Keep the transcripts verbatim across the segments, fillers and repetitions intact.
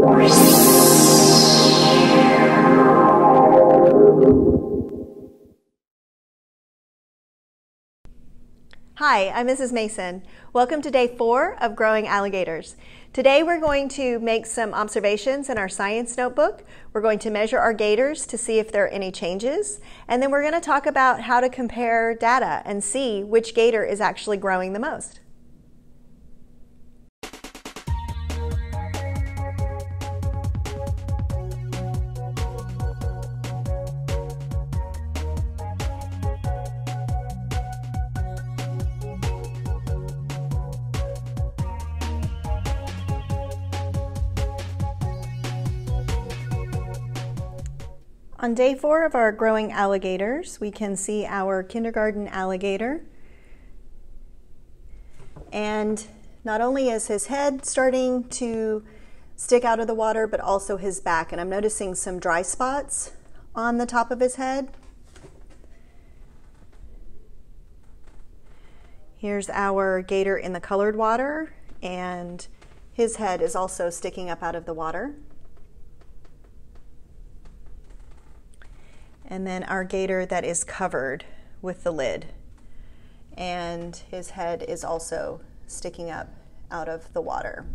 Hi, I'm Missus Mason. Welcome to day four of Growing Alligators. Today we're going to make some observations in our science notebook. We're going to measure our gators to see if there are any changes, and then we're going to talk about how to compare data and see which gator is actually growing the most. On day four of our growing alligators, we can see our kindergarten alligator. And not only is his head starting to stick out of the water, but also his back. And I'm noticing some dry spots on the top of his head. Here's our gator in the colored water, and his head is also sticking up out of the water. And then our gator that is covered with the lid, and his head is also sticking up out of the water.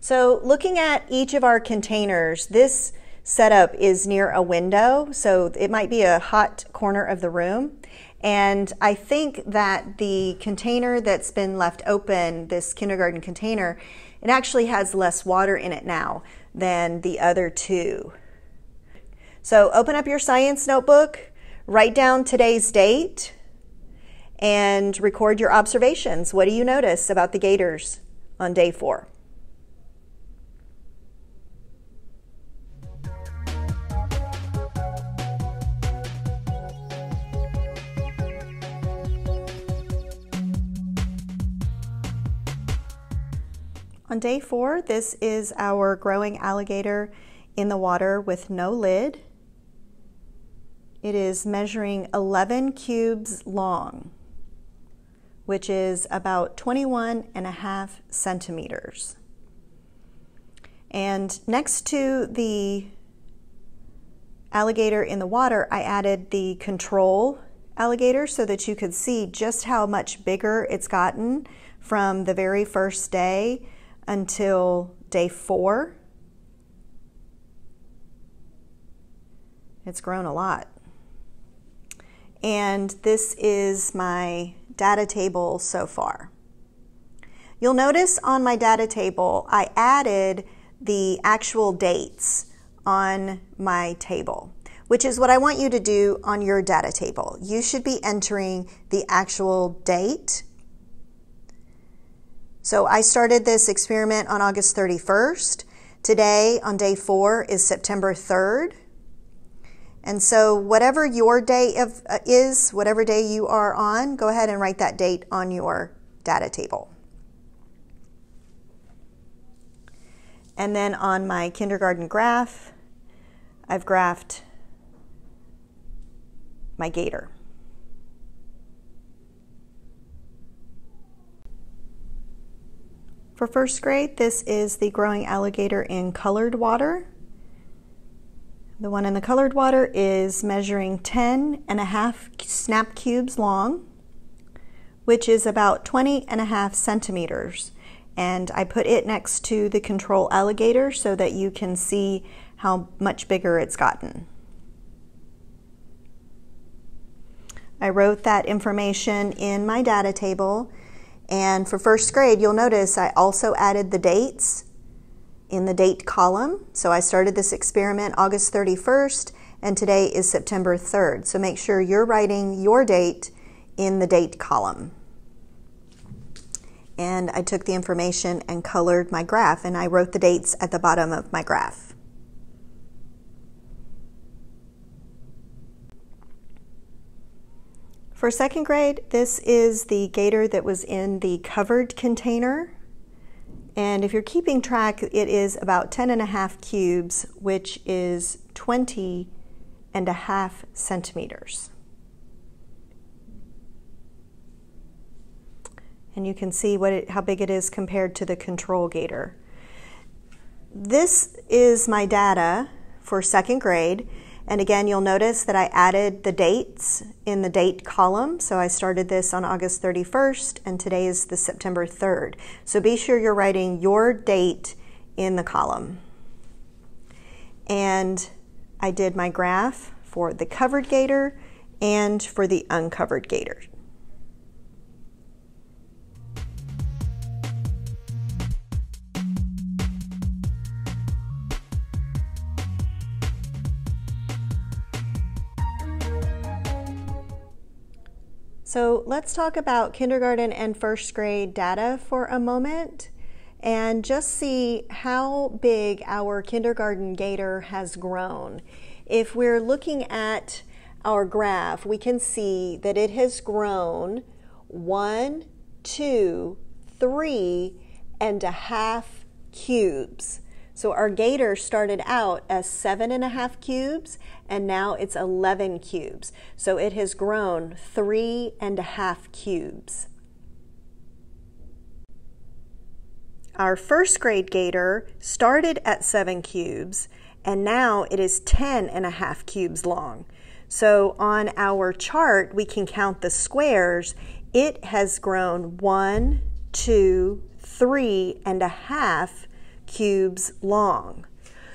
So looking at each of our containers, this setup is near a window, so it might be a hot corner of the room. And I think that the container that's been left open, this kindergarten container, it actually has less water in it now than the other two. So open up your science notebook, write down today's date, and record your observations. What do you notice about the gators on day four? On day four, this is our growing alligator in the water with no lid. It is measuring eleven cubes long, which is about twenty-one and a half centimeters. And next to the alligator in the water, I added the control alligator so that you could see just how much bigger it's gotten from the very first day until day four. It's grown a lot. And this is my data table so far. You'll notice on my data table, I added the actual dates on my table, which is what I want you to do on your data table. You should be entering the actual date. So I started this experiment on August thirty-first. Today, on day four, is September third. And so whatever your day of, uh, is, whatever day you are on, go ahead and write that date on your data table. And then on my kindergarten graph, I've graphed my gator. For first grade, this is the growing alligator in colored water. The one in the colored water is measuring ten and a half snap cubes long, which is about twenty and a half centimeters. And I put it next to the control alligator so that you can see how much bigger it's gotten. I wrote that information in my data table. And for first grade, you'll notice I also added the dates in the date column. So I started this experiment August thirty-first, and today is September third. So make sure you're writing your date in the date column. And I took the information and colored my graph, and I wrote the dates at the bottom of my graph. For second grade, this is the gator that was in the covered container. And if you're keeping track, it is about ten and a half cubes, which is twenty and a half centimeters. And you can see what it, how big it is compared to the control gator. This is my data for second grade. And again, you'll notice that I added the dates in the date column. So I started this on August thirty-first, and today is the September third. So be sure you're writing your date in the column. And I did my graph for the covered gator and for the uncovered gator. So let's talk about kindergarten and first grade data for a moment and just see how big our kindergarten gator has grown. If we're looking at our graph, we can see that it has grown one, two, three, and a half cubes. So our gator started out as seven and a half cubes, and now it's eleven cubes. So it has grown three and a half cubes. Our first grade gator started at seven cubes, and now it is ten and a half cubes long. So on our chart, we can count the squares. It has grown one, two, three and a half cubes long.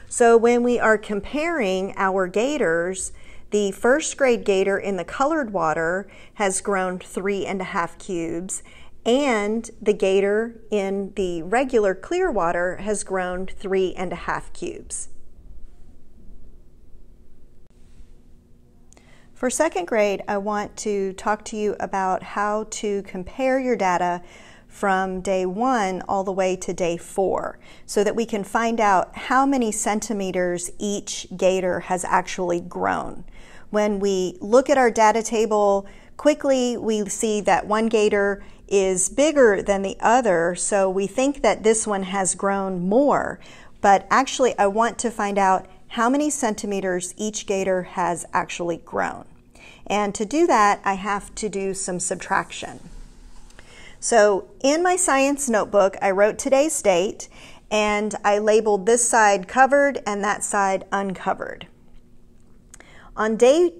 So when we are comparing our gators, the first grade gator in the colored water has grown three and a half cubes, and the gator in the regular clear water has grown three and a half cubes. For second grade, I want to talk to you about how to compare your data from day one all the way to day four, so that we can find out how many centimeters each gator has actually grown. When we look at our data table quickly, we see that one gator is bigger than the other, so we think that this one has grown more, but actually I want to find out how many centimeters each gator has actually grown. And to do that, I have to do some subtraction. So in my science notebook, I wrote today's date, and I labeled this side covered and that side uncovered. On day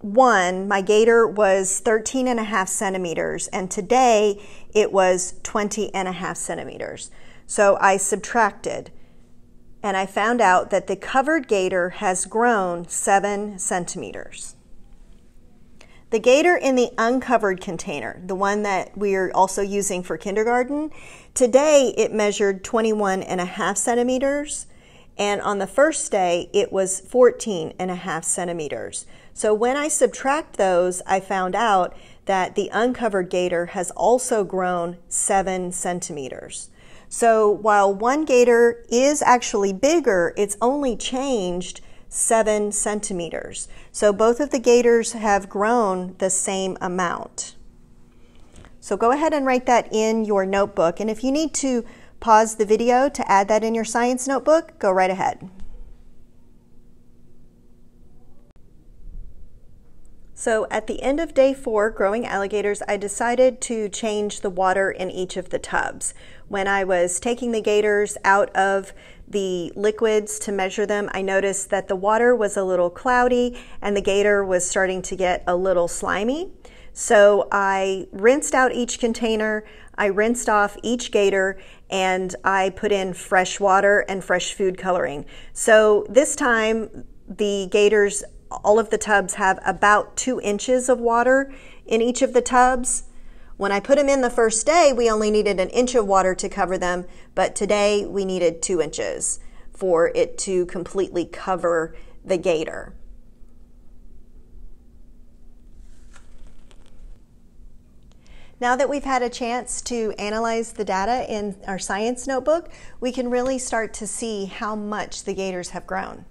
one, my gator was thirteen and a half centimeters, and today it was twenty and a half centimeters. So I subtracted, and I found out that the covered gator has grown seven centimeters. The gator in the uncovered container, the one that we're also using for kindergarten, today it measured twenty-one and a half centimeters, and on the first day it was fourteen and a half centimeters. So when I subtract those, I found out that the uncovered gator has also grown seven centimeters. So while one gator is actually bigger, it's only changed seven centimeters. So both of the gators have grown the same amount. So go ahead and write that in your notebook. And if you need to pause the video to add that in your science notebook, go right ahead. So at the end of day four, growing alligators, I decided to change the water in each of the tubs. When I was taking the gators out of the liquids to measure them, I noticed that the water was a little cloudy and the gator was starting to get a little slimy. So I rinsed out each container, I rinsed off each gator, and I put in fresh water and fresh food coloring. So this time the gators, all of the tubs have about two inches of water in each of the tubs. When I put them in the first day, we only needed an inch of water to cover them, but today we needed two inches for it to completely cover the gator. Now that we've had a chance to analyze the data in our science notebook, we can really start to see how much the gators have grown.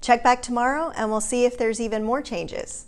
Check back tomorrow and we'll see if there's even more changes.